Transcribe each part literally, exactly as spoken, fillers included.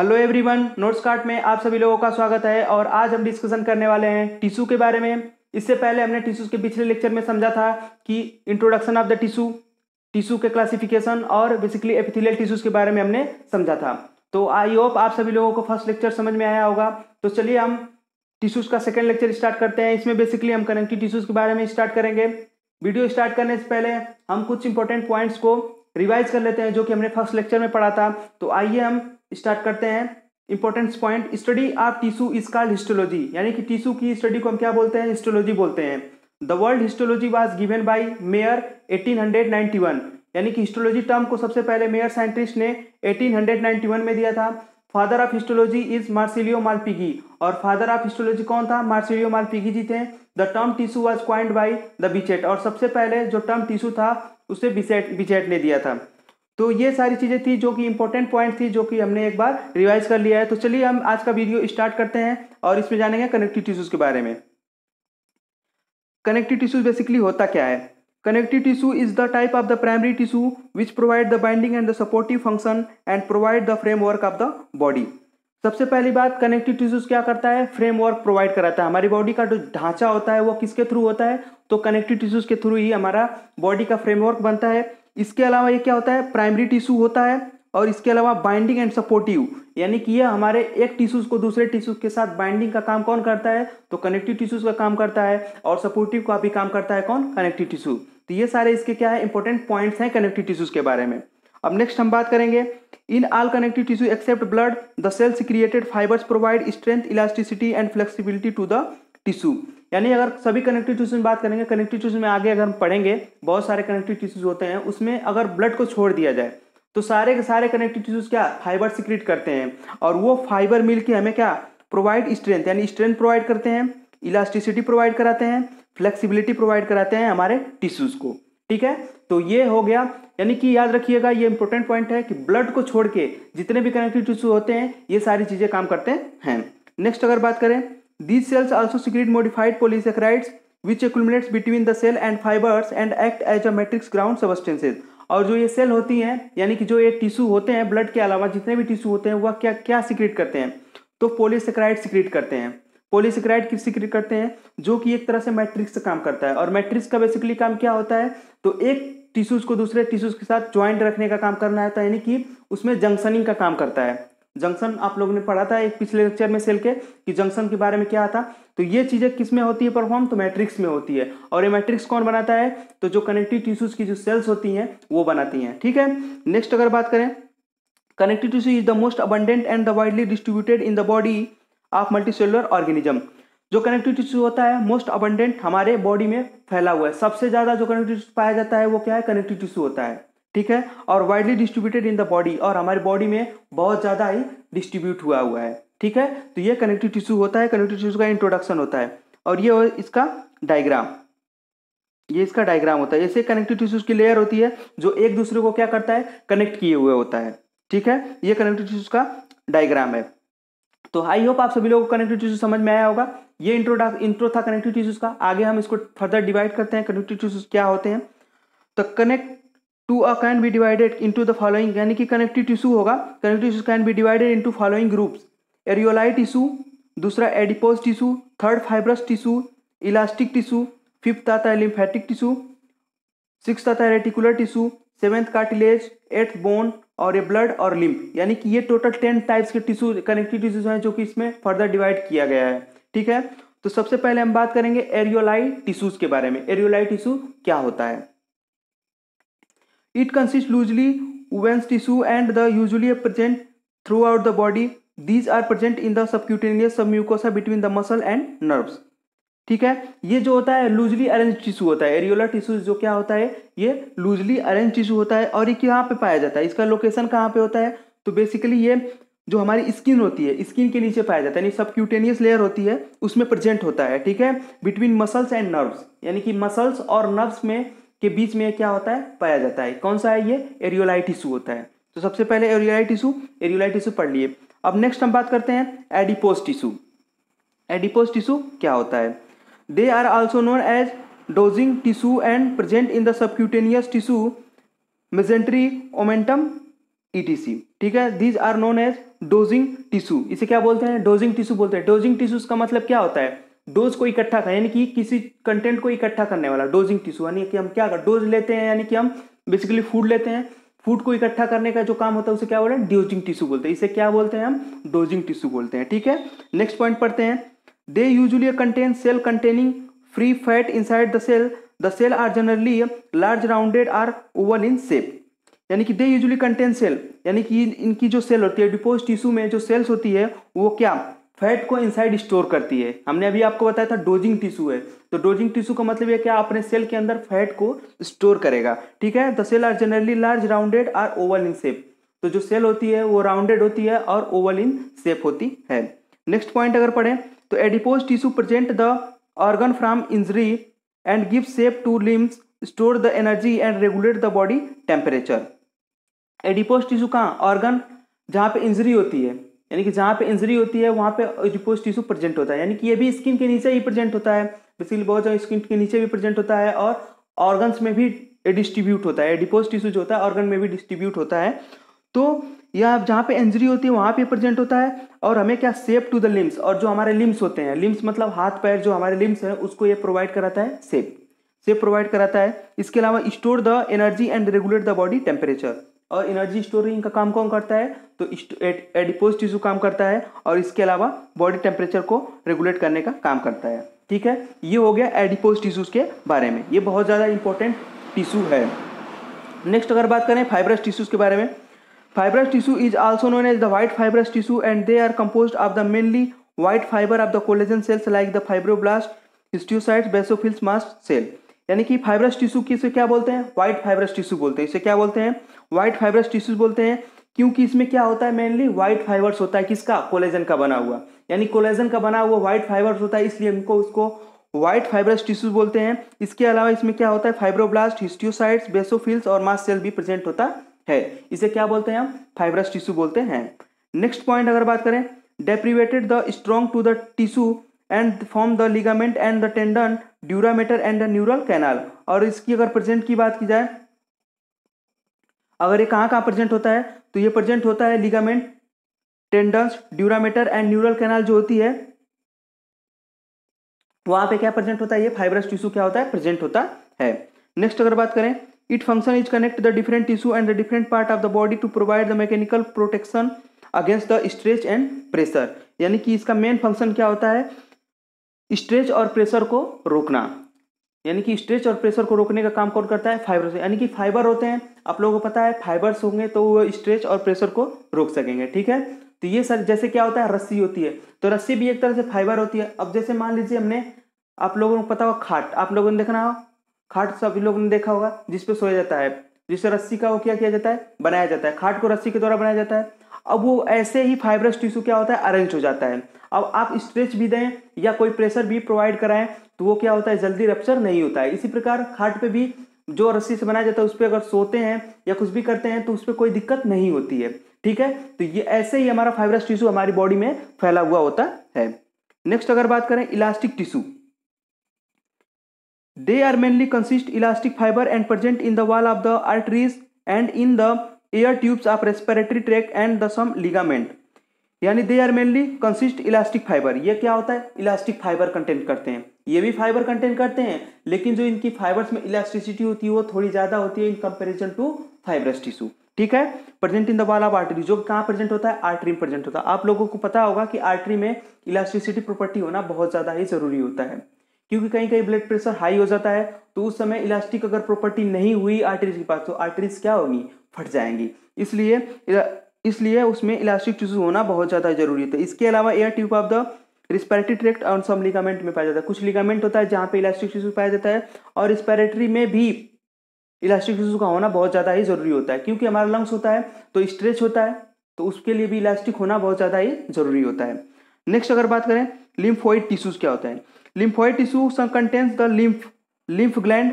Hello everyone, notes cart में आप सभी लोगों का स्वागत है। और आज हम डिस्कशन करने वाले हैं टिश्यू के बारे में। इससे पहले हमने टिश्यूज के पिछले लेक्चर में समझा था कि introduction of the tissue, tissue के क्लासिफिकेशन और बेसिकली एपिथेलियल टिश्यूज के बारे में हमने समझा था। तो आई होप आप सभी लोगों को फर्स्ट लेक्चर समझ में आया होगा। तो चलिए हम टिश्यूज का सेकेंड लेक्चर स्टार्ट करते हैं। इसमें बेसिकली हम कनेक्टिव टिश्यूज के बारे में स्टार्ट करेंगे। वीडियो स्टार्ट करने से पहले हम कुछ इंपॉर्टेंट पॉइंट्स को रिवाइज कर लेते हैं जो कि हमने फर्स्ट लेक्चर में पढ़ा था। तो आइए हम स्टार्ट करते हैं। Important point, study of tissue is called histology, यानी कि टिश्यू की स्टडी को हम क्या बोलते हैं, हिस्टोलॉजी बोलते हैं। The world histology was given by Mayer eighteen ninety one, यानी कि हिस्टोलॉजी टर्म को सबसे पहले मेयर साइंटिस्ट ने एटीन नाइंटी वन में दिया था। Father of histology is Marcello Malpighi, और फादर ऑफ हिस्टोलॉजी कौन था, मार्सिलियो मालपिगी जी थे। The term tissue was coined by the Bichat, और सबसे पहले जो टर्म टिश्यू था उसे बिचेट बिचेट ने दिया था। तो ये सारी चीज़ें थी जो कि इंपॉर्टेंट पॉइंट थी, जो कि हमने एक बार रिवाइज कर लिया है। तो चलिए हम आज का वीडियो स्टार्ट करते हैं और इसमें जानेंगे कनेक्टिव टिश्यूज के बारे में। कनेक्टिव टिश्यूज बेसिकली होता क्या है। Connective tissue is the type of the primary tissue which provide the binding and the supportive function and provide the framework of the body. सबसे पहली बात, कनेक्टिव टिश्यूज क्या करता है, फ्रेमवर्क प्रोवाइड कराता है। हमारी बॉडी का जो ढांचा होता है वो किसके थ्रू होता है, तो कनेक्टिव टिश्यूज के थ्रू ही हमारा बॉडी का फ्रेमवर्क बनता है। इसके अलावा ये क्या होता है, प्राइमरी टिश्यू होता है। और इसके अलावा बाइंडिंग एंड सपोर्टिव, यानी कि यह हमारे एक टिश्यूज को दूसरे टिश्यूज के साथ बाइंडिंग का काम कौन करता है, तो कनेक्टिव टिश्यूज का काम करता है। और सपोर्टिव का भी काम करता है कौन, कनेक्टिव टिश्यू। तो ये सारे इसके क्या है, इंपॉर्टेंट पॉइंट्स हैं कनेक्टिव टिश्यूज के बारे में। अब नेक्स्ट हम बात करेंगे, in all connective tissue except blood the cells created fibres provide strength, elasticity and flexibility to the tissue. यानी अगर सभी कनेक्टिव टिश्यूज में बात करेंगे, कनेक्टिव टिश्यूज में आगे अगर हम पढ़ेंगे बहुत सारे कनेक्टिव टिश्यूज होते हैं, उसमें अगर ब्लड को छोड़ दिया जाए तो सारे के सारे कनेक्टिव टिश्यूज क्या, फाइबर सिक्रीट करते हैं। और वो फाइबर मिल के हमें क्या प्रोवाइड, स्ट्रेंथ यानी स्ट्रेंथ प्रोवाइड करते हैं, इलास्टिसिटी प्रोवाइड कराते हैं, फ्लेक्सिबिलिटी प्रोवाइड कराते हैं हमारे टिश्यूज को। ठीक है, तो ये हो गया। यानी कि याद रखिएगा, ये इंपॉर्टेंट पॉइंट है कि ब्लड को छोड़ के जितने भी कनेक्टिव टिश्यू होते हैं ये सारी चीज़ें काम करते हैं। नेक्स्ट अगर बात करें, these cells also secrete modified polysaccharides which accumulates between the cell and fibres and act as a matrix ground substances. और जो ये सेल होती हैं, यानी कि जो ये टिश्यू होते हैं, ब्लड के अलावा जितने भी टिश्यू होते हैं वह क्या क्या सीक्रेट करते हैं, तो पॉलीसेकेराइड सीक्रेट करते हैं। पॉलीसेकेराइड किस सीक्रेट करते हैं, जो कि एक तरह से मैट्रिक्स से काम करता है। और मैट्रिक्स का बेसिकली काम क्या होता है, तो एक टिश्यूज को दूसरे टिश्यूज के साथ ज्वाइंट रखने का काम करना होता है, यानी कि उसमें जंक्शनिंग का काम करता है। जंक्शन आप लोगों ने पढ़ा था एक पिछले लेक्चर में सेल के, कि जंक्शन के बारे में क्या आता। तो ये चीज़ें किस में होती है परफॉर्म, तो मैट्रिक्स में होती है। और ये मैट्रिक्स कौन बनाता है, तो जो कनेक्टिव टिश्यूज की जो सेल्स होती हैं वो बनाती हैं। ठीक है, नेक्स्ट अगर बात करें, connective tissue is the most abundant and the widely distributed in the body of multicellular organism. जो कनेक्टिव टिश्यू होता है मोस्ट अबंडेंट, हमारे बॉडी में फैला हुआ है। सबसे ज़्यादा जो कनेक्टिव टिश्यू पाया जाता है वो क्या है, कनेक्टिव टिश्यू होता है। ठीक है, और widely distributed in the body, और हमारी बॉडी में बहुत ज़्यादा ही डिस्ट्रीब्यूट हुआ हुआ है। ठीक है, तो ये कनेक्टिव टिश्यू होता है, कनेक्टिव टिश्यू का इंट्रोडक्शन होता है। और ये इसका डायग्राम, ये इसका डायग्राम होता है। ऐसे कनेक्टिव टिश्यूज की लेयर होती है जो एक दूसरे को क्या करता है, कनेक्ट किए हुए होता है। ठीक है, ये कनेक्टिव टिश्यूज का डायग्राम है। तो आई होप आप सभी लोगों को कनेक्टिव टिश्यू समझ में आया होगा। ये इंट्रोडक्शन इंट्रो था कनेक्टिव टिश्यूज का। आगे हम इसको फर्दर डिवाइड करते हैं, कनेक्टिव टिश्यूज क्या होते हैं। तो connect to a can be divided into the following, यानी कि कनेक्टिव टिश्यू होगा, connective tissue can be divided into following groups, areolar tissue, दूसरा adipose tissue, third fibrous tissue, elastic tissue, fifth आता है लिम्फेटिक टिश्यू, सिक्स्थ आता है reticular tissue, seventh cartilage, eighth bone, और ये ब्लड और लिम्फ। यानी कि ये टोटल टेन टाइप्स के टिश्यू, कनेक्टिव टिश्यूज हैं जो कि इसमें फर्दर डिवाइड किया गया है। ठीक है, तो सबसे पहले हम बात करेंगे एरियोलाई टिश्यूज के बारे में। एरियोलाई टिश्यू क्या होता है, it consist loosely veins tissue and the usually present throughout the body, these are present in the subcutaneous submucosa between the muscle and nerves. ठीक है, ये जो होता है लूजली अरेंज टिश्यू होता है। एरियोला टिश्यू जो क्या होता है, ये लूजली अरेंज टिश्यू होता है। और ये कहाँ पे पाया जाता है, इसका लोकेशन कहाँ पे होता है, तो बेसिकली ये जो हमारी स्किन होती है, स्किन के नीचे पाया जाता है, यानी सबक्यूटेनियस लेयर होती है उसमें प्रेजेंट होता है। ठीक है, बिटवीन मसल्स एंड नर्व्स, यानी कि मसल्स और नर्व्स में के बीच में क्या होता है, पाया जाता है। कौन सा है, ये एरियोलाई टिश्यू होता है। तो सबसे पहले एरियोलाई टिश्यू एरियोलाई टिश्यू पढ़ लिए। अब नेक्स्ट हम बात करते हैं एडिपोज टिश्यू। एडिपोज टिश्यू क्या होता है, they are also known as dosing tissue and present in the subcutaneous tissue, mesentery, omentum, E T C. ठीक है, these are known as dosing tissue. इसे क्या बोलते हैं? डोजिंग टिश्यू बोलते हैं। डोजिंग टिश्यूज का मतलब क्या होता है? डोज को इकट्ठा करना, यानी कि किसी कंटेंट को इकट्ठा करने वाला डोजिंग टिश्यू, यानी कि हम क्या कर डोज लेते हैं, यानी कि हम बेसिकली फूड लेते हैं, फूड को इकट्ठा करने का जो काम होता है उसे क्या बोलते हैं? डोजिंग टिश्यू बोलते हैं। इसे क्या बोलते हैं? हम डोजिंग टिश्यू बोलते हैं। ठीक है, नेक्स्ट पॉइंट पढ़ते हैं। They usually contain cell containing free fat inside the cell, the cell are generally large rounded are oval in shape. यानी कि दे यूजुअली कंटेन सेल, यानी कि इनकी जो सेल होती है डिपोज टिश्यू में जो सेल्स होती है वो क्या फैट को इनसाइड स्टोर करती है। हमने अभी आपको बताया था डोजिंग टिश्यू है, तो डोजिंग टिश्यू का मतलब ये क्या अपने सेल के अंदर फैट को स्टोर करेगा। ठीक है, the cell are generally large rounded are oval in shape, तो जो सेल होती है वो राउंडेड होती है और ओवल इन शेप होती है। नेक्स्ट पॉइंट अगर पढ़ें तो adipose tissue present the organ from injury and give shape to limbs, store the energy and regulate the body temperature. Adipose tissue कहाँ? ऑर्गन जहाँ पे इंजरी होती है, यानी कि जहाँ पे इंजरी होती है वहाँ पे एडिपोज टिश्यू प्रेजेंट होता है, यानी कि ये भी स्किन के नीचे ही प्रेजेंट होता है, बेसिकली बहुत ज़्यादा स्किन के नीचे भी प्रेजेंट होता है और ऑर्गन्स में भी डिस्ट्रीब्यूट होता है। एडिपोज टिश्यू जो होता है ऑर्गन में भी डिस्ट्रीब्यूट होता है, तो यह जहाँ पे इंजरी होती है वहाँ पे प्रेजेंट होता है और हमें क्या शेप टू द लिम्स, और जो हमारे लिम्स होते हैं, लिम्स मतलब हाथ पैर जो हमारे लिम्स हैं उसको ये प्रोवाइड कराता है, शेप शेप प्रोवाइड कराता है। इसके अलावा store the energy and regulate the body temperature, और एनर्जी स्टोरिंग का काम कौन करता है? तो एडिपोज टिश्यू काम करता है और इसके अलावा बॉडी टेम्परेचर को रेगुलेट करने का काम करता है। ठीक है, ये हो गया एडिपोज टिश्यूज के बारे में, ये बहुत ज़्यादा इंपॉर्टेंट टिश्यू है। नेक्स्ट अगर बात करें फाइब्रस टिश्यूज के बारे में, fibrous tissue is also known as the white fibrous tissue and they are composed of the mainly white fibre of the collagen cells like the fibroblast, histiocytes, basophils, mast cell. यानी कि fibrous tissue किसे क्या बोलते हैं? White fibrous tissue बोलते हैं। इसे क्या बोलते हैं? व्हाइट फाइब्रस टिश्यूज बोलते हैं, क्योंकि इसमें क्या होता है मेनली व्हाइट फाइबर्स होता है, किसका? कोलेजन का बना हुआ, यानी कोलेजन का बना हुआ व्हाइट फाइबर्स होता है, इसलिए हमको उसको व्हाइट फाइब्रस टिश्यूज बोलते हैं। इसके अलावा इसमें क्या होता है? फाइब्रोब्लास्ट, हिस्टियोसाइट्स, बेसोफिल्स और मास्ट सेल भी प्रेजेंट होता है, इसे क्या बोलते हैं? हम फाइब्रस टिश्यू बोलते हैं। नेक्स्ट पॉइंट अगर बात करें, deprived the strong to the tissue and form the ligament and the tendon, dura mater and the neural canal. और इसकी अगर प्रेजेंट की बात की जाए, अगर ये कहाँ कहाँ प्रेजेंट होता है तो ये प्रेजेंट होता है ligament, tendons, dura mater and neural canal जो होती है वहाँ पे क्या प्रेजेंट होता है? ये फाइब्रस टिश्यू क्या होता है? प्रेजेंट होता है। नेक्स्ट अगर बात करें, it function is connect the different tissue and the different part of the body to provide the mechanical protection against the stretch and pressure. यानी कि इसका मेन फंक्शन क्या होता है? स्ट्रेच और प्रेशर को रोकना, यानी कि स्ट्रेच और प्रेशर को रोकने का काम कौन करता है? फाइबर्स, यानी कि फाइबर होते हैं, आप लोगों को पता है फाइबर्स होंगे तो वो स्ट्रेच और प्रेशर को रोक सकेंगे। ठीक है, तो ये सर जैसे क्या होता है रस्सी होती है, तो रस्सी भी एक तरह से फाइबर होती है। अब जैसे मान लीजिए हमने, आप लोगों को पता होगा खाट, आप लोगों ने देखना हो खाट, सभी लोगों ने देखा होगा, जिसपे सोया जाता है, जिससे रस्सी का वो क्या किया जाता है? बनाया जाता है, खाट को रस्सी के द्वारा बनाया जाता है। अब वो ऐसे ही फाइब्रस टिश्यू क्या होता है? अरेंज हो जाता है। अब आप स्ट्रेच भी दें या कोई प्रेशर भी प्रोवाइड कराएं तो वो क्या होता है? जल्दी रप्चर नहीं होता है। इसी प्रकार खाट पे भी जो रस्सी से बनाया जाता है उस पर अगर सोते हैं या कुछ भी करते हैं तो उस पर कोई दिक्कत नहीं होती है। ठीक है, तो ये ऐसे ही हमारा फाइब्रस टिश्यू हमारी बॉडी में फैला हुआ होता है। नेक्स्ट अगर बात करें elastic tissue, they are mainly consist elastic fibre and present in the wall of the arteries and in the air tubes of respiratory tract and the some ligament. यानी they are mainly consist elastic fibre, ये क्या होता है? Elastic fibre content करते हैं, ये भी fibre content करते हैं, लेकिन जो इनकी फाइबर्स में इलास्टिसिटी होती है वो थोड़ी ज़्यादा होती है in comparison to fibrous tissue. ठीक है, present in the wall of artery, जो कहाँ प्रेजेंट होता है? आर्टरी में प्रेजेंट होता है। आप लोगों को पता होगा कि आर्टरी में इलास्टिसिटी प्रॉपर्टी होना बहुत ज़्यादा ही ज़रूरी होता है, क्योंकि कहीं कहीं ब्लड प्रेशर हाई हो जाता है तो उस समय इलास्टिक अगर प्रॉपर्टी नहीं हुई आर्टरीज के पास तो आर्टरीज क्या होगी? फट जाएंगी, इसलिए इसलिए उसमें इलास्टिक टिश्यू होना बहुत ज़्यादा जरूरी है। इसके अलावा air tube of the respiratory tract और सम लिगामेंट में पाया जाता है, कुछ लिगामेंट होता है जहाँ पे इलास्टिक टिश्यू पाया जाता है और रिस्पिरेटरी में भी इलास्टिक टिश्यू का होना बहुत ज़्यादा ही जरूरी होता है, क्योंकि हमारा लंग्स होता है तो स्ट्रेच होता है तो उसके लिए भी इलास्टिक होना बहुत ज़्यादा ही जरूरी होता है। नेक्स्ट अगर बात करें लिम्फोइड टिश्यूज क्या होता है? Lymphoid tissue contains the lymph lymph gland,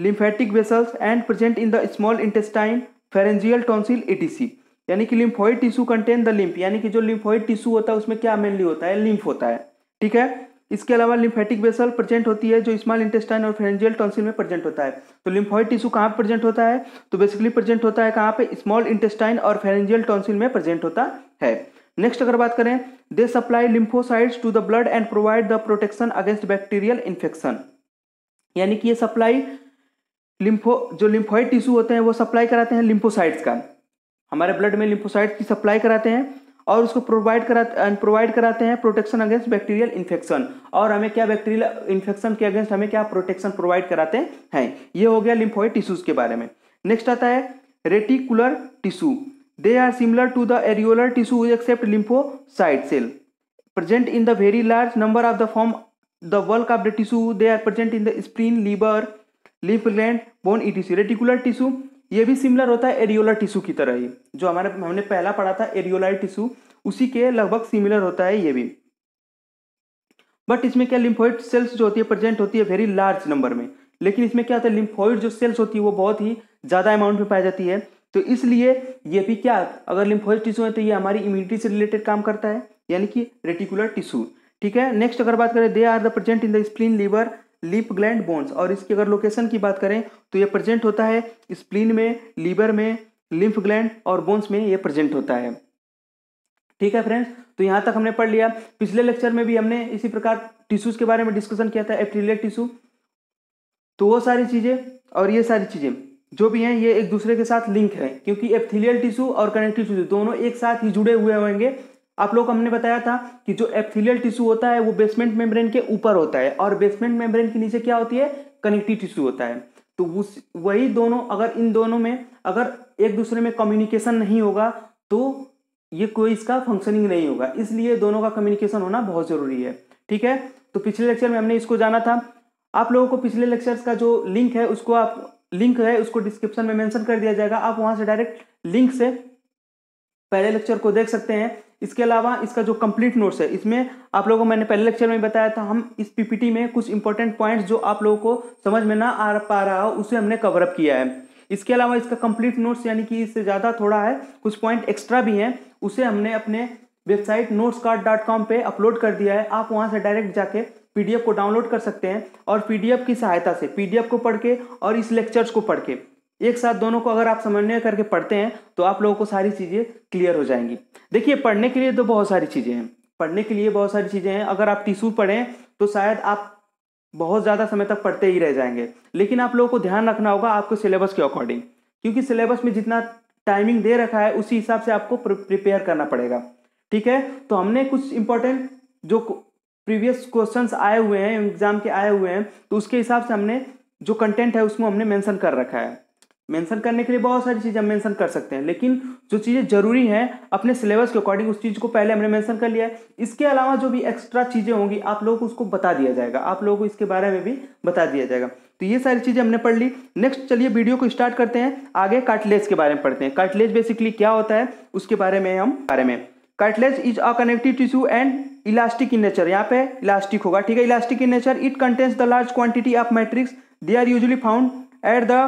lymphatic vessels and present in the small intestine, pharyngeal tonsil etc. यानी कि lymphoid tissue contain the lymph, यानी कि जो लिम्फोइड टिश्यू होता है उसमें क्या मेनली होता है? लिम्फ होता है। ठीक है, इसके अलावा लिम्फेटिक बेसल प्रेजेंट होती है जो स्मॉल इंटेस्टाइन और फेरेंजियल टॉन्सिल में प्रेजेंट होता है। तो लिम्फॉइड टिश्यू कहाँ पर प्रेजेंट होता है, तो बेसिकली प्रेजेंट होता है कहाँ पे, स्मॉल इंटेस्टाइन और फेरेंजियल टॉन्सिल में प्रेजेंट होता है। नेक्स्ट अगर बात करें, they supply lymphocytes to the blood and provide the protection against bacterial infection. यानी कि ये सप्लाई लिम्फो जो लिम्फॉइड टिश्यू होते हैं वो सप्लाई कराते हैं लिम्फोसाइट्स का, हमारे ब्लड में लिम्फोसाइट्स की सप्लाई कराते हैं और उसको प्रोवाइड करा प्रोवाइड कराते हैं प्रोटेक्शन अगेंस्ट बैक्टीरियल इन्फेक्शन। और हमें क्या बैक्टीरियल इन्फेक्शन के अगेंस्ट हमें क्या प्रोटेक्शन प्रोवाइड कराते हैं। ये हो गया लिम्फॉइड टिश्यूज के बारे में। नेक्स्ट आता है reticular tissue. They are similar to the areolar tissue except lymphocyte cell present in the very large number of the form the bulk of the tissue. They are present in the spleen, liver, leaf gland, bone E T C. Reticular tissue ये भी similar होता है areolar tissue की तरह ही, जो हमारे हमने पहला पढ़ा था एरियोलर टिश्यू, उसी के लगभग सिमिलर होता है ये भी। बट इसमें क्या लिम्फोइड सेल्स जो होती है प्रेजेंट होती है वेरी लार्ज नंबर में, लेकिन इसमें क्या होता है लिम्फोइड जो सेल्स होती है वो बहुत ही ज़्यादा अमाउंट में पाई जाती है। तो इसलिए ये भी क्या, अगर लिम्फोइड टिश्यू है तो ये हमारी इम्यूनिटी से रिलेटेड काम करता है, यानी कि रेटिकुलर टिश्यू। ठीक है। नेक्स्ट अगर बात करें, they are the present in the spleen, liver, leaf gland, bones. और इसकी अगर लोकेशन की बात करें तो ये प्रेजेंट होता है स्प्लीन में, लीवर में, लिम्फ ग्लैंड और बोन्स में ये प्रेजेंट होता है। ठीक है फ्रेंड्स, तो यहाँ तक हमने पढ़ लिया। पिछले लेक्चर में भी हमने इसी प्रकार टिश्यूज के बारे में डिस्कशन किया था, एपिथेलियल टिश्यू। तो वो सारी चीज़ें और ये सारी चीज़ें जो भी हैं ये एक दूसरे के साथ लिंक है, क्योंकि एपिथेलियल टिश्यू और कनेक्टिव टिश्यू दोनों एक साथ ही जुड़े हुए होंगे। आप लोग हमने बताया था कि जो एपिथेलियल टिश्यू होता है वो बेसमेंट मेम्ब्रेन के ऊपर होता है और बेसमेंट मेम्ब्रेन के नीचे क्या होती है, कनेक्टिव टिश्यू होता है। तो उस वही दोनों अगर इन दोनों में अगर एक दूसरे में कम्युनिकेशन नहीं होगा तो ये कोई इसका फंक्शनिंग नहीं होगा, इसलिए दोनों का कम्युनिकेशन होना बहुत ज़रूरी है। ठीक है, तो पिछले लेक्चर में हमने इसको जाना था। आप लोगों को पिछले लेक्चर्स का जो लिंक है उसको आप लिंक है उसको डिस्क्रिप्शन में मेंशन कर दिया जाएगा, आप वहाँ से डायरेक्ट लिंक से पहले लेक्चर को देख सकते हैं। इसके अलावा इसका जो कंप्लीट नोट्स है इसमें आप लोगों को मैंने पहले लेक्चर में बताया था, हम इस पीपीटी में कुछ इंपॉर्टेंट पॉइंट्स जो आप लोगों को समझ में ना आ पा रहा हो उसे हमने कवर अप किया है। इसके अलावा इसका कंप्लीट नोट्स यानी कि इससे ज़्यादा थोड़ा है, कुछ पॉइंट एक्स्ट्रा भी हैं, उसे हमने अपने website notes cart dot com पे अपलोड कर दिया है। आप वहाँ से डायरेक्ट जाके पीडीएफ को डाउनलोड कर सकते हैं और पीडीएफ की सहायता से पीडीएफ को पढ़ के और इस लेक्चर्स को पढ़ के एक साथ दोनों को अगर आप समन्वय करके पढ़ते हैं तो आप लोगों को सारी चीज़ें क्लियर हो जाएंगी। देखिए पढ़ने के लिए तो बहुत सारी चीज़ें हैं, पढ़ने के लिए बहुत सारी चीज़ें हैं। अगर आप टिश्यू पढ़ें तो शायद आप बहुत ज़्यादा समय तक पढ़ते ही रह जाएंगे, लेकिन आप लोगों को ध्यान रखना होगा आपके सिलेबस के अकॉर्डिंग, क्योंकि सिलेबस में जितना टाइमिंग दे रखा है उसी हिसाब से आपको प्रिपेयर करना पड़ेगा। ठीक है, तो हमने कुछ इंपॉर्टेंट जो प्रीवियस क्वेश्चंस आए हुए हैं एग्जाम के आए हुए हैं तो उसके हिसाब से हमने जो कंटेंट है उसको हमने मेंशन कर रखा है। मेंशन करने के लिए बहुत सारी चीज़ें हम मेंशन कर सकते हैं, लेकिन जो चीज़ें ज़रूरी हैं अपने सिलेबस के अकॉर्डिंग उस चीज़ को पहले हमने मेंशन कर लिया है। इसके अलावा जो भी एक्स्ट्रा चीज़ें होंगी आप लोगों को उसको बता दिया जाएगा, आप लोगों को इसके बारे में भी बता दिया जाएगा। तो ये सारी चीज़ें हमने पढ़ ली। नेक्स्ट चलिए वीडियो को स्टार्ट करते हैं, आगे कार्टिलेज के बारे में पढ़ते हैं। कार्टिलेज बेसिकली क्या होता है उसके बारे में हम बारे में cartilage is a connective tissue and elastic in nature. यहाँ पे इलास्टिक होगा, ठीक है, elastic in nature. It contains the large quantity of matrix. They are usually found at the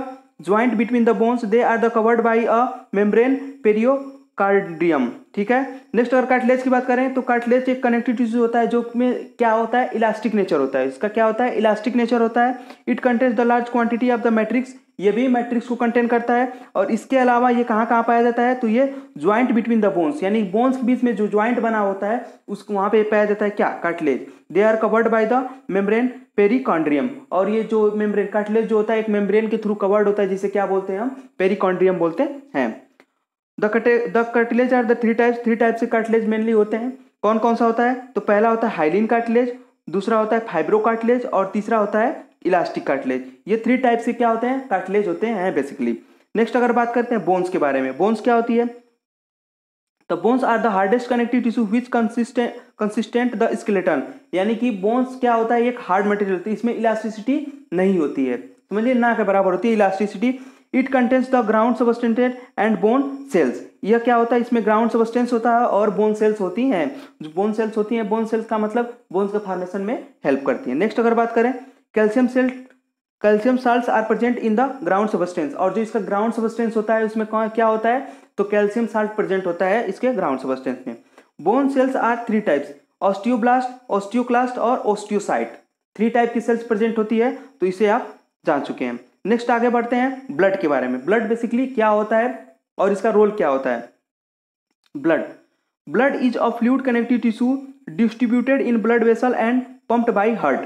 joint between the bones. They are the covered by a membrane पेरियोकार्डियम। ठीक है। Next अगर cartilage की बात करें तो कार्टिलेज एक कनेक्टिव टिश्यू होता है जो में क्या होता है, इलास्टिक नेचर होता है। इसका क्या होता है, इलास्टिक नेचर होता है। It contains the large quantity of the matrix, ये भी मैट्रिक्स को कंटेन करता है। और इसके अलावा ये कहाँ कहाँ पाया जाता है, तो ये ज्वाइंट बिटवीन द बोन्स, यानी बोन्स के बीच में जो ज्वाइंट बना होता है उसको वहाँ पे पाया जाता है क्या, cartilage. They are covered by the membrane perichondrium. और ये जो मेम्ब्रेन कार्टिलेज जो होता है एक मेम्ब्रेन के थ्रू कवर्ड होता है, जिसे क्या बोलते हैं हम, पेरिकॉन्ड्रियम बोलते हैं। The cartilage are the three types. Three type से कार्टिलेज मेनली होते हैं। कौन कौन सा होता है, तो पहला होता है हाइलिन कार्टिलेज, दूसरा होता है फाइब्रो कार्टिलेज और तीसरा होता है इलास्टिक कार्टिलेज। ये थ्री टाइप से क्या होते हैं, कार्टिलेज होते हैं बेसिकली। नेक्स्ट अगर बात करते हैं बोन्स के बारे में, बोन्स क्या होती है, तो bones are the hardest connective tissue which consistent consistent the skeleton. यानी कि बोन्स क्या होता है, एक हार्ड मटेरियल होती है, इसमें इलास्टिसिटी नहीं होती है, समझिए ना के बराबर होती है elasticity. It contains the ground substance and bone cells. यह क्या होता है, इसमें ग्राउंड सबस्टेंस होता है और बोन सेल्स होती हैं। जो बोन सेल्स होती हैं, बोन सेल्स का मतलब बोन्स के फॉर्मेशन में हेल्प करती है। नेक्स्ट अगर बात करें, calcium cell calcium salts are present in the ground substance. और जो इसका ग्राउंड सबस्टेंस होता है उसमें क्या होता है, तो कैल्शियम साल्ट प्रेजेंट होता है इसके ग्राउंड सबस्टेंस में। Bone cells are three types osteoblast, osteoclast और ऑस्टियोसाइट, थ्री टाइप की सेल्स प्रेजेंट होती है, तो इसे आप जान चुके हैं। नेक्स्ट आगे बढ़ते हैं ब्लड के बारे में। ब्लड बेसिकली क्या होता है और इसका रोल क्या होता है। Blood blood is a fluid connective tissue distributed in blood vessel and pumped by heart.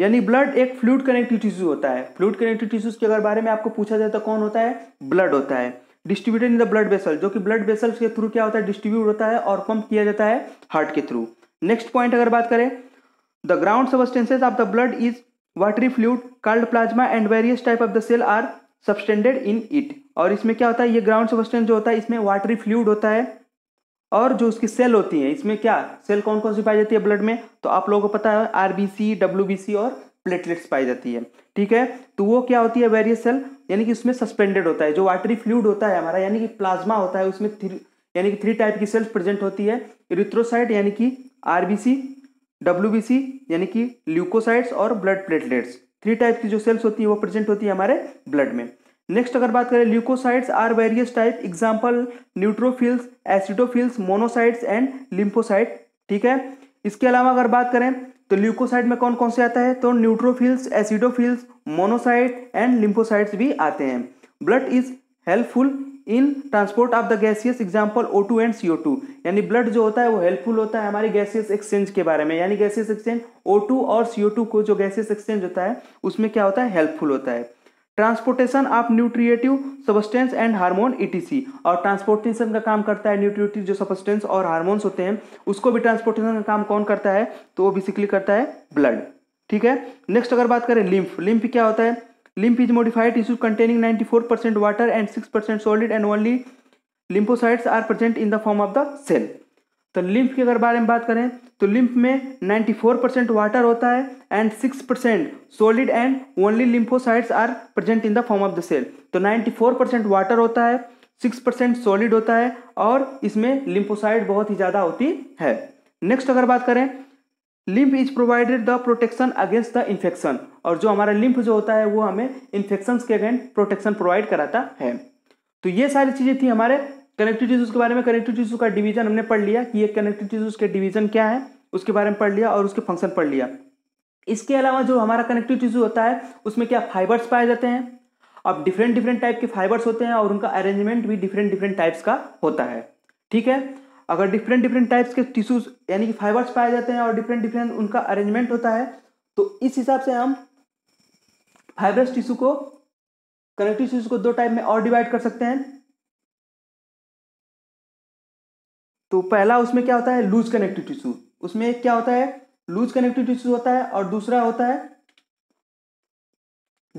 यानी ब्लड एक फ्लूइड कनेक्टिव टिश्यू होता है। फ्लूइड कनेक्टिव टिश्यूज के अगर बारे में आपको पूछा जाए तो कौन होता है, ब्लड होता है। Distributed in the blood vessel, जो कि ब्लड वेसल्स के थ्रू क्या होता है, डिस्ट्रीब्यूट होता है और पंप किया जाता है हार्ट के थ्रू। नेक्स्ट पॉइंट अगर बात करें, the ground substances of the blood is watery fluid called plasma and various type of the cell are suspended in it. और इसमें क्या होता है, ये ग्राउंड सबस्टेंस जो होता है इसमें वाटरी फ्लूइड होता है और जो उसकी सेल होती है, इसमें क्या सेल कौन कौन सी पाई जाती है ब्लड में, तो आप लोगों को पता है आरबीसी, डब्ल्यूबीसी और प्लेटलेट्स पाई जाती है, ठीक है। तो वो क्या होती है वेरियस सेल, यानी कि उसमें सस्पेंडेड होता है। जो वाटरी फ्लूइड होता है हमारा, यानी कि प्लाज्मा होता है, उसमें यानी कि थ्री टाइप की सेल्स प्रेजेंट होती है, इरिथ्रोसाइट यानी कि आरबीसी, डब्ल्यूबीसी यानी कि ल्यूकोसाइट्स और ब्लड प्लेटलेट्स, थ्री टाइप की जो सेल्स होती है वो प्रेजेंट होती है हमारे ब्लड में। नेक्स्ट अगर बात करें, leucocytes are various type, example neutrophils, acidophils, monocytes and lymphocyte, ठीक है। इसके अलावा अगर बात करें तो ल्यूकोसाइट में कौन कौन से आता है, तो neutrophils, acidophils, monocyte and lymphocytes भी आते हैं। Blood is helpful in transport of the gaseous, example O two and C O two, यानी ब्लड जो होता है वो हेल्पफुल होता है हमारे गैसियस एक्सचेंज के बारे में, यानी गैसियस एक्सचेंज ओ टू और सी ओ टू को जो गैसियस एक्सचेंज होता है उसमें क्या होता है, हेल्पफुल होता है। Transportation of nutritive substance and hormone E T C, और ट्रांसपोर्टेशन का काम करता है न्यूट्रिएटिव जो सबस्टेंस और हार्मोन्स होते हैं उसको भी ट्रांसपोर्टेशन का काम कौन करता है, तो वो बेसिकली करता है ब्लड, ठीक है। नेक्स्ट अगर बात करें लिम्फ, लिम्फ क्या होता है, lymph is modified tissue containing ninety four percent water and six percent solid and only lymphocytes are present in the form of the cell. तो लिम्फ के अगर बारे में बात करें तो लिम्फ में नाइंटी फोर परसेंट वाटर होता है and six percent solid and only lymphocytes are present in the form of the cell. तो नाइंटी फोर परसेंट वाटर होता है, सिक्स परसेंट सॉलिड होता है और इसमें लिम्फोसाइट बहुत ही ज़्यादा होती है। नेक्स्ट अगर बात करें, lymph is provided the protection against the infection, और जो हमारा लिम्फ जो होता है वो हमें इन्फेक्शंस के अगेंस्ट प्रोटेक्शन प्रोवाइड कराता है। तो ये सारी चीज़ें थी हमारे कनेक्टिव टिश्यूज के बारे में। कनेक्टिव टिश्यूज का डिवीजन हमने पढ़ लिया कि ये कनेक्टिव टिश्यूज के डिवीजन क्या है उसके बारे में पढ़ लिया और उसके फंक्शन पढ़ लिया। इसके अलावा जो हमारा कनेक्टिव टिश्यू होता है उसमें क्या फाइबर्स पाए जाते हैं। अब डिफरेंट डिफरेंट टाइप के फाइबर्स होते हैं और उनका अरेंजमेंट भी डिफरेंट डिफरेंट टाइप्स का होता है, ठीक है। अगर डिफरेंट डिफरेंट टाइप्स के टिश्यूज यानी कि फाइबर्स पाए जाते हैं और डिफरेंट डिफरेंट उनका अरेंजमेंट होता है, तो इस हिसाब से हम फाइब्रस टिश्यू को, कनेक्टिव टिश्यूज को दो टाइप में और डिवाइड कर सकते हैं। तो पहला उसमें क्या होता है लूज कनेक्टिव टिश्यू, उसमें क्या होता है लूज कनेक्टिव टिश्यू होता है, और दूसरा होता है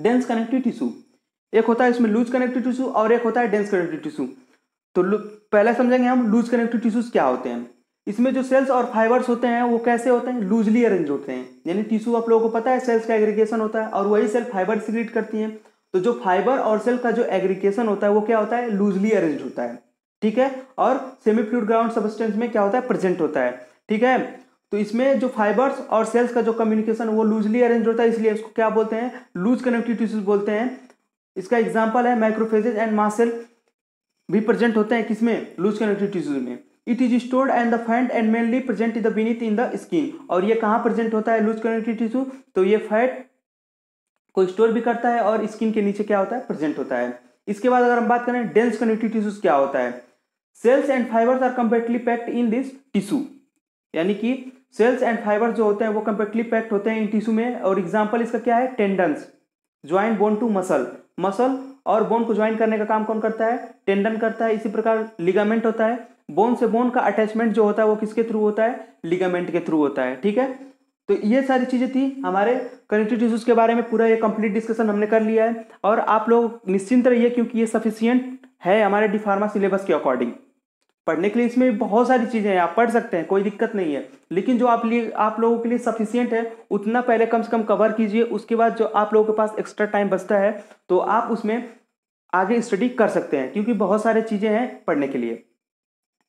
डेंस कनेक्टिव टिश्यू। एक होता है इसमें लूज कनेक्टिव टिश्यू और एक होता है डेंस कनेक्टिव टिश्यू। तो पहला समझेंगे हम लूज कनेक्टिव टिश्यूज क्या होते हैं। इसमें जो सेल्स और फाइबर्स होते हैं वो कैसे होते हैं, लूजली अरेंज होते हैं। यानी टिश्यू आप लोगों को पता है सेल्स का एग्रीगेशन होता है और वही सेल फाइबर सीक्रेट करती है, तो जो फाइबर और सेल का जो एग्रीगेशन होता है वो क्या होता है, लूजली अरेंज होता है, ठीक है। और सेमी फ्लूइड ग्राउंड सबस्टेंस में क्या होता है, प्रेजेंट होता है, ठीक है। तो इसमें जो फाइबर्स और सेल्स का जो कम्युनिकेशन वो लूजली अरेंज होता है, इसलिए इसको क्या बोलते हैं, लूज कनेक्टिव टिश्यूज बोलते हैं। इसका एग्जांपल है माइक्रोफेजेज एंड मास्ट सेल भी प्रेजेंट होते हैं किसमें, लूज कनेक्टिव टिश्यूज में। It is stored and the fat and mainly present in the beneath in the skin, और ये कहाँ प्रेजेंट होता है लूज कनेक्टिव टिश्यू, तो ये फैट को स्टोर भी करता है और स्किन के नीचे क्या होता है, प्रेजेंट होता है। इसके बाद अगर हम बात करें डेंस कनेक्टिव टिश्यूज क्या होता है, cells and fibres are compactly packed in this tissue, यानी कि सेल्स एंड फाइबर्स जो होते हैं वो कम्पैक्टली पैक्ड होते हैं इन टिश्यू में। और एग्जांपल इसका क्या है, tendons join bone to muscle, muscle और बोन को ज्वाइन करने का काम कौन करता है, टेंडन करता है। इसी प्रकार लिगामेंट होता है, बोन से बोन का अटैचमेंट जो होता है वो किसके थ्रू होता है, लिगामेंट के थ्रू होता है, ठीक है। तो ये सारी चीज़ें थी हमारे कनेक्टिव टिश्यूज के बारे में, पूरा ये कंप्लीट डिस्कशन हमने कर लिया है और आप लोग निश्चिंत रहिए क्योंकि ये सफिशियंट है हमारे डी फार्मा सिलेबस के अकॉर्डिंग पढ़ने के लिए। इसमें बहुत सारी चीज़ें हैं, आप पढ़ सकते हैं, कोई दिक्कत नहीं है, लेकिन जो आप लिए आप लोगों के लिए सफिशियंट है उतना पहले कम से कम कवर कीजिए। उसके बाद जो आप लोगों के पास एक्स्ट्रा टाइम बचता है तो आप उसमें आगे स्टडी कर सकते हैं क्योंकि बहुत सारी चीज़ें हैं पढ़ने के लिए,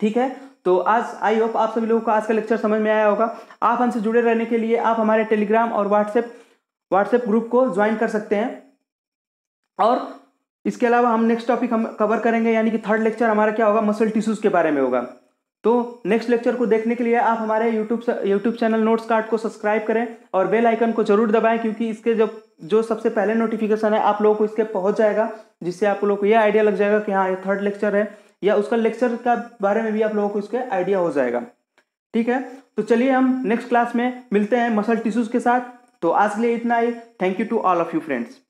ठीक है। तो आज आई होप आप सभी लोगों को आज का लेक्चर समझ में आया होगा। आप हमसे जुड़े रहने के लिए आप हमारे टेलीग्राम और व्हाट्सएप व्हाट्सएप ग्रुप को ज्वाइन कर सकते हैं। और इसके अलावा हम नेक्स्ट टॉपिक हम कवर करेंगे, यानी कि थर्ड लेक्चर हमारा क्या होगा, मसल टिश्यूज के बारे में होगा। तो नेक्स्ट लेक्चर को देखने के लिए आप हमारे YouTube YouTube channel notes cart को सब्सक्राइब करें और बेल आइकन को जरूर दबाएं, क्योंकि इसके जो जो सबसे पहले नोटिफिकेशन है आप लोगों को इसके पहुंच जाएगा, जिससे आप लोगों को यह आइडिया लग जाएगा कि हाँ ये थर्ड लेक्चर है, या उसका लेक्चर का बारे में भी आप लोगों को इसके आइडिया हो जाएगा। ठीक है, तो चलिए हम नेक्स्ट क्लास में मिलते हैं मसल टिश्यूज के साथ। तो आज के लिए इतना ही। Thank you to all of you friends.